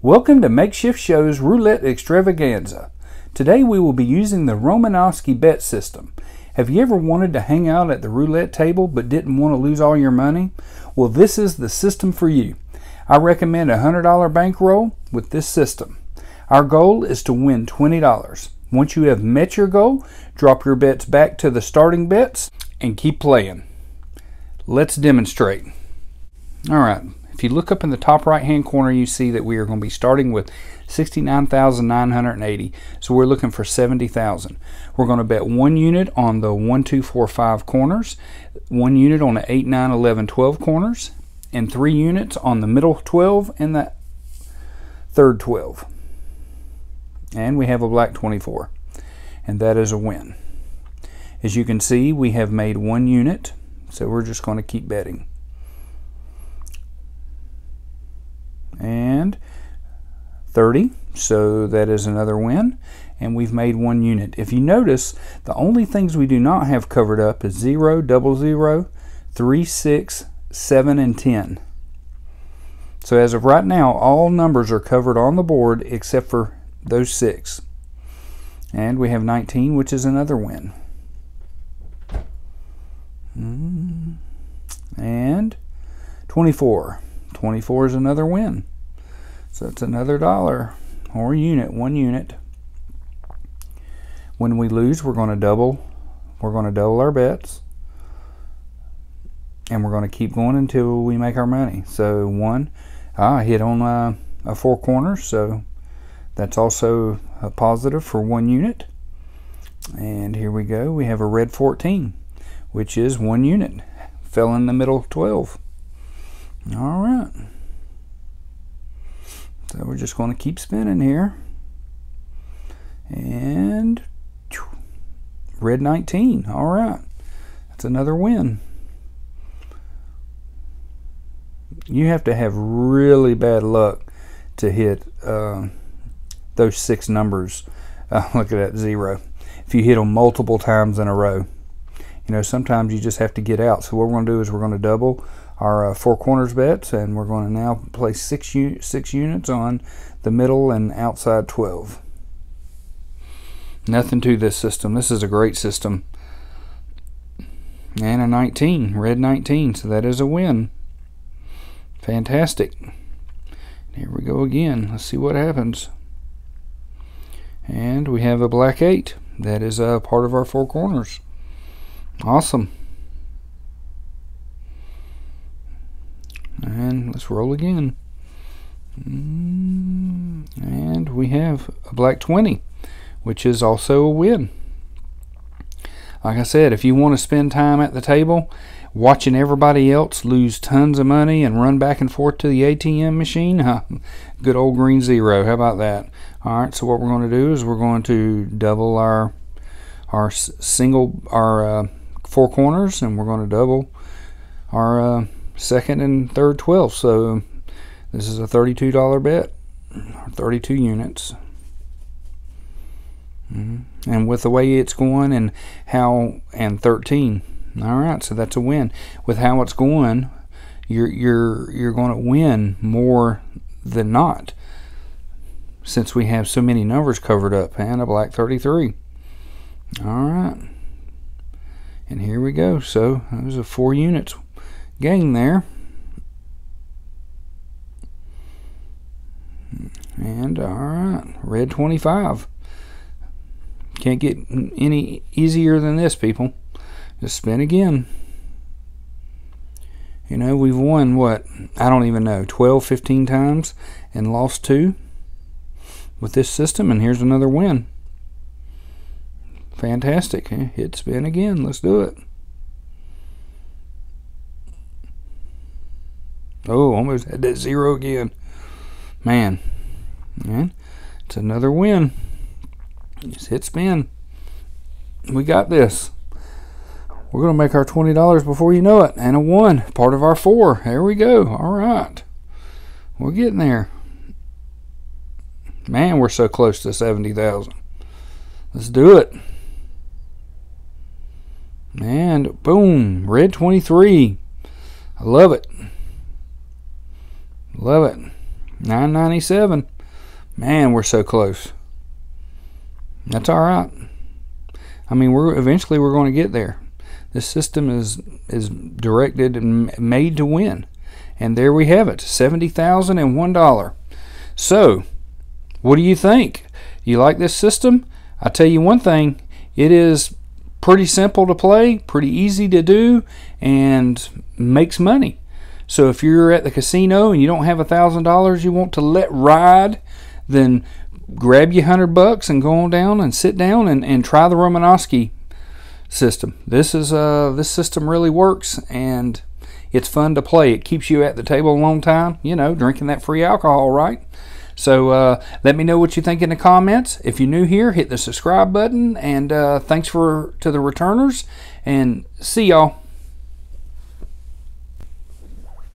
Welcome to Makeshift Shows Roulette Extravaganza. Today we will be using the Romanowski bet system. Have you ever wanted to hang out at the roulette table but didn't want to lose all your money? Well, this is the system for you. I recommend a $100 bankroll with this system. Our goal is to win $20. Once you have met your goal, drop your bets back to the starting bets and keep playing. Let's demonstrate. All right, if you look up in the top right hand corner, you see that we are going to be starting with $69,980, so we're looking for $70,000. We're going to bet 1 unit on the 1, 2, 4, 5 corners, 1 unit on the 8, 9, 11, 12 corners, and 3 units on the middle 12 and the third 12. And we have a black 24, and that is a win. As you can see, we have made 1 unit, so we're just going to keep betting. And 30, so that is another win, and we've made 1 unit. If you notice, the only things we do not have covered up is 0, 00, 3, 6, 7, and 10. So as of right now, all numbers are covered on the board except for those 6. And we have 19, which is another win. And 24. 24 is another win. So it's another $1 or unit, 1 unit. When we lose, we're going to double our bets. And we're going to keep going until we make our money. So I hit on a 4 corner, so that's also a positive for 1 unit. And here we go, we have a red 14, which is 1 unit. Fell in the middle 12. All right, so we're just going to keep spinning here. And red 19. All right, that's another win. You have to have really bad luck to hit those 6 numbers. Look at that 0. If you hit them multiple times in a row, you know, sometimes you just have to get out. So what we're going to do is we're going to double our 4 corners bets, and we're going to now place 6 units on the middle and outside 12. Nothing to this system. This is a great system. And a 19, red 19, so that is a win. Fantastic. Here we go again. Let's see what happens. And we have a black 8. That is a part of our 4 corners. Awesome. And let's roll again. And we have a black 20, which is also a win. Like I said, if you want to spend time at the table watching everybody else lose tons of money and run back and forth to the ATM machine, good old green 0. How about that? All right, so what we're going to do is we're going to double our 4 corners, and we're going to double our second and third 12. So this is a $32 bet, 32 units. And with the way it's going and how, and 13. All right, so that's a win. With how it's going, you're going to win more than not, since we have so many numbers covered up. And a black 33. All right, and here we go. So there's a 4 units gain there, and all right, red 25. Can't get any easier than this, people. Just spin again. You know, we've won, what, I don't even know, 12, 15 times and lost 2 with this system, and here's another win. Fantastic. Hit spin again. Let's do it. Oh, almost had that 0 again. Man. And it's another win. Just hit spin. We got this. We're going to make our $20 before you know it. And a 1, part of our 4. There we go. All right. We're getting there. Man, we're so close to $70,000. Let's do it. And boom, red 23. I love it. Love it. 997. Man, we're so close. That's all right. I mean, we're eventually going to get there. This system is directed and made to win. And there we have it, $70,001. So, what do you think? You like this system? I tell you one thing, it is pretty simple to play, pretty easy to do, and makes money. So if you're at the casino and you don't have $1,000 you want to let ride, then grab your $100 and go on down and sit down and try the Romanowski system. This system really works, and it's fun to play. It keeps you at the table a long time, you know, drinking that free alcohol, right? So let me know what you think in the comments. If you're new here, hit the subscribe button, and thanks to the returners, and see y'all.